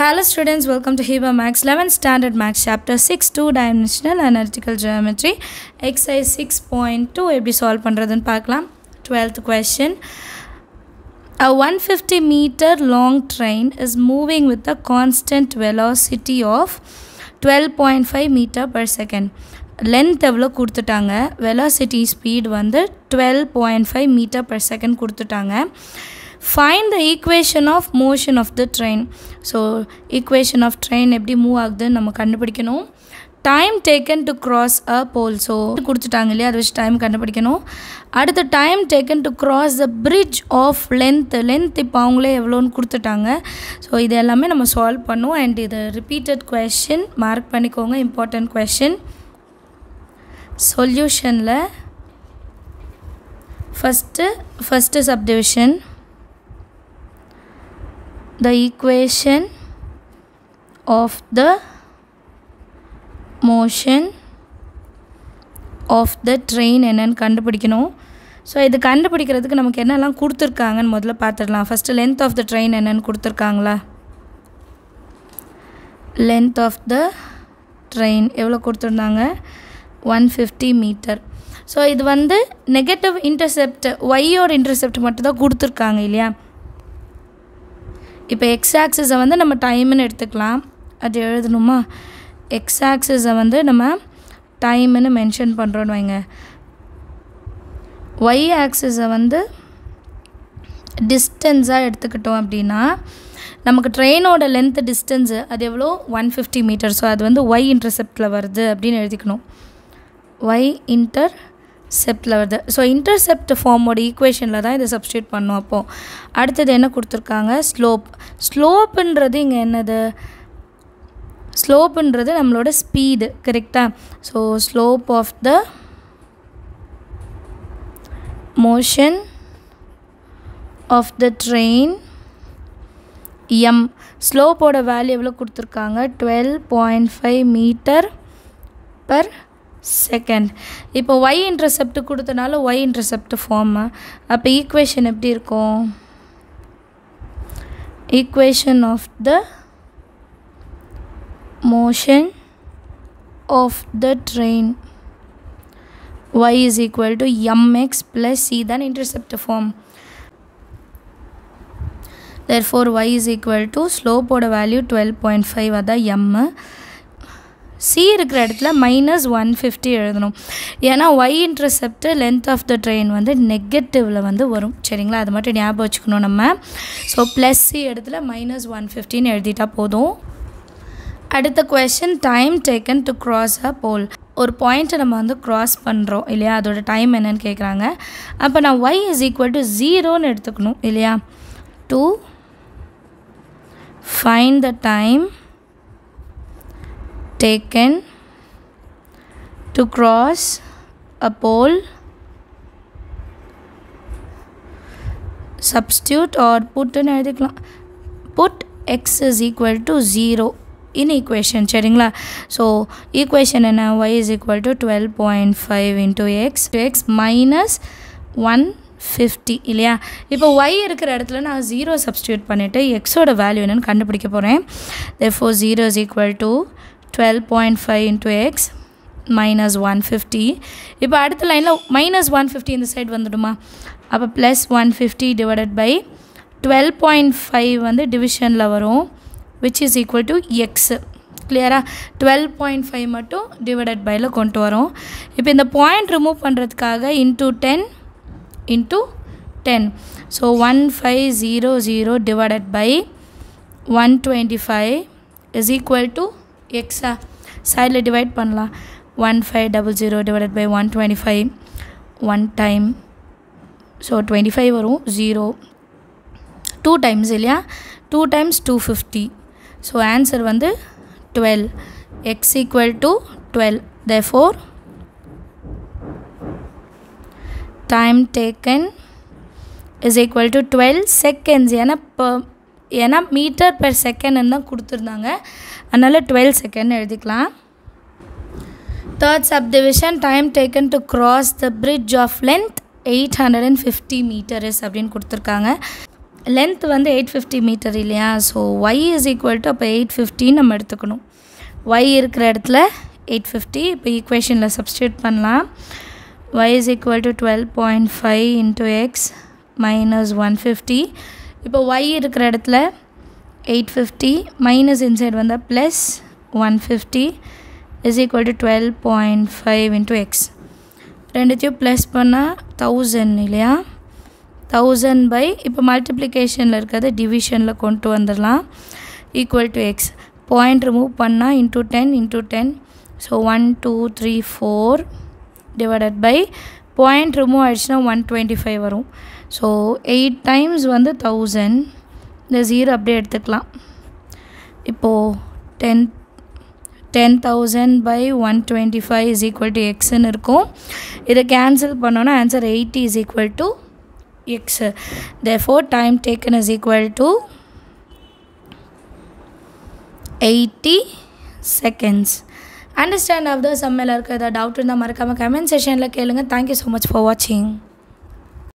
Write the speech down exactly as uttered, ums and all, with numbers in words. Hello students, welcome to Hiba Maths eleventh Standard Maths Chapter six two-dimensional analytical geometry exercise six point two எப்படி solve பண்றதுன்னு பார்க்கலாம். twelfth question. A one hundred fifty meter long train is moving with a constant velocity of twelve point five meter per second. Length எவ்வளோ கொடுத்துட்டாங்க, velocity speed வந்து twelve point five metre per second கொடுத்துட்டாங்க. Find the equation of motion of the train. So equation of train எப்படி move ஆகுதுன்னு நம்ம கண்டுபிடிக்கணும். Time taken to cross a pole, so கொடுத்துட்டாங்க இல்லையா, அதை வச்சு டைம் கண்டுபிடிக்கணும். அடுத்து time taken to cross the bridge of length. Length இப்போ அவங்களே எவ்வளோன்னு கொடுத்துட்டாங்க. ஸோ இது எல்லாமே நம்ம சால்வ் பண்ணுவோம். அண்ட் இது ரிப்பீட்டட் கொஸ்டின், மார்க் பண்ணிக்கோங்க, இம்பார்ட்டன்ட் கொஸ்டின். சொல்யூஷனில் first first subdivision, the equation of the motion of the train என்னன்னு கண்டுபிடிக்கணும். ஸோ இது கண்டுபிடிக்கிறதுக்கு நமக்கு என்னெல்லாம் கொடுத்துருக்காங்கன்னு முதல்ல பார்த்துடலாம். First length of the train என்னென்னு கொடுத்துருக்காங்களா, லென்த் ஆஃப் த ட்ரெயின் எவ்வளோ கொடுத்துருந்தாங்க, ஒன் ஃபிஃப்டி மீட்டர். ஸோ இது வந்து நெகட்டிவ் இன்டர்செப்ட், ஒய்யோட இன்டர்செப்ட் மட்டும்தான் கொடுத்துருக்காங்க இல்லையா. இப்போ எக்ஸ் ஆக்சிஸை வந்து நம்ம டைம்னு எடுத்துக்கலாம், அது எழுதணுமா. எக்ஸ் ஆக்சிஸை வந்து நம்ம டைம்னு மென்ஷன் பண்ணுறோன்னு வைங்க. ஒய் ஆக்சிஸை வந்து டிஸ்டன்ஸாக எடுத்துக்கிட்டோம் அப்படின்னா நமக்கு ட்ரெயினோட லென்த்து டிஸ்டன்ஸு அது எவ்வளோ, ஒன் ஃபிஃப்டி மீட்டர். ஸோ அது வந்து ஒய் இன்டர்செப்டில் வருது அப்படின்னு எழுதிக்கணும். y இன்டர்செப்டில் வருது. ஸோ இன்டர்செப்ட் ஃபார்மோட ஈக்குவேஷனில் தான் இதை சப்ஸ்டியூட் பண்ணும். அப்போது அடுத்தது என்ன கொடுத்துருக்காங்க, ஸ்லோப். ஸ்லோப்புன்றது இங்கே என்னது, ஸ்லோப்புன்றது நம்மளோட ஸ்பீடு, கரெக்டாக. So slope of the motion of the train M. ஸ்லோப்போட வேல்யூ எவ்வளோ கொடுத்துருக்காங்க, twelve point five metre per second. இப்போ ஒய் இன்டர்செப்ட் கொடுத்தனால ஒய் இன்டர்செப்ட் ஃபார்ம். அப்போ ஈக்குவேஷன் எப்படி இருக்கும், equation of the motion of the train Y is equal to MX plus C, தான் intercept form. Therefore Y is equal to ஸ்லோப்போட value twelve point five, அதான் M. C இருக்கிற இடத்துல minus one fifty எழுதணும், ஏன்னா Y intercept length of the train வந்து நெகட்டிவில் வந்து வரும். சரிங்களா, அது மட்டும் ஞாபகம் வச்சுக்கணும் நம்ம. ஸோ ப்ளஸ் சி இடத்துல மைனஸ் ஒன் ஃபிஃப்டின்னு எழுதிட்டா போதும். அடுத்த question, time taken to cross a pole. ஒரு பாயிண்ட்டை நம்ம வந்து க்ராஸ் பண்ணுறோம் இல்லையா, அதோட டைம் என்னன்னு கேட்குறாங்க. அப்போ நான் ஒய் இஸ் ஈக்குவல் டு ஜீரோன்னு எடுத்துக்கணும் இல்லையா. To find the time taken to cross a pole, substitute or put in edikla, put x is equal to zero in equation. Seringla, so equation enna, y is equal to twelve point five into x to x minus one fifty இல்லையா. இப்போ y இருக்கிற இடத்துல நான் zero substitute பண்ணிட்டு எக்ஸோட value என்னன்னு கண்டுபிடிக்க போகிறேன். therefore zero is equal to twelve point five into x minus one fifty. இப்போ அடுத்த லைனில் மைனஸ் ஒன் ஃபிஃப்டி இந்த சைடு வந்துடுமா, அப்போ plus one fifty divided by twelve point five வந்து டிவிஷனில் வரும், which is equal to X. கிளியராக டுவெல் பாயிண்ட் ஃபைவ் மட்டும் டிவைடட் பையில் கொண்டு வரும். இப்போ இந்த பாயிண்ட் ரிமூவ் பண்ணுறதுக்காக into ten into ten. So one five zero zero divided by one twenty five is equal to எக்ஸா, சைடில் டிவைட் பண்ணலாம். One five double zero divided by one twenty five one time. So twenty five வரும், zero two times இல்லையா, two times two fifty. So answer வந்து twelve, X equal to twelve. Therefore time taken is equal to twelve seconds, ஏன்னா இப்போ ஏன்னா metre per செகண்ட்னு தான் கொடுத்துருந்தாங்க, அதனால் டுவெல் செகண்ட் எழுதிக்கலாம். Third subdivision, time taken to cross the bridge of length eight hundred and fifty metres அப்படின்னு கொடுத்துருக்காங்க. லென்த் வந்து எயிட் ஃபிஃப்டி மீட்டர் இல்லையா. So Y is equal to அப்போ எயிட் ஃபிஃப்டின்னு நம்ம எடுத்துக்கணும். ஒய் இருக்கிற இடத்துல எயிட் ஃபிஃப்டி இப்போ ஈக்குவேஷனில் சப்ஸ்டியூட் பண்ணலாம். Y is equal to twelve point five into X minus one fifty. இப்போ ஒய் இருக்கிற இடத்துல எயிட் ஃபிஃப்டி மைனஸ் இன்சைட் வந்தால் plus one fifty is equal to twelve point five into X. ரெண்டுத்தையும் plus பண்ணால் thousand இல்லையா. Thousand by இப்போ மல்டிப்ளிகேஷனில் இருக்கிறது டிவிஷனில் கொண்டு வந்துடலாம். Equal to X point remove பண்ணால் into ten into ten. So one two three four divided by point remove ஆகிடுச்சுன்னா ஒன் டுவெண்ட்டி ஃபைவ் வரும். ஸோ எயிட் டைம்ஸ் வந்து தௌசண்ட். இந்த ஜீரோ அப்படியே எடுத்துக்கலாம். இப்போது ten ten thousand by one twenty five is equal to எக்ஸ்ன்னு இருக்கும். இதை கேன்சல் பண்ணோன்னா answer eighty is equal to x. Therefore time taken is equal to eighty seconds. Understand of the sum. If there is doubt in the markama comment session la kelunga. Thank you so much for watching.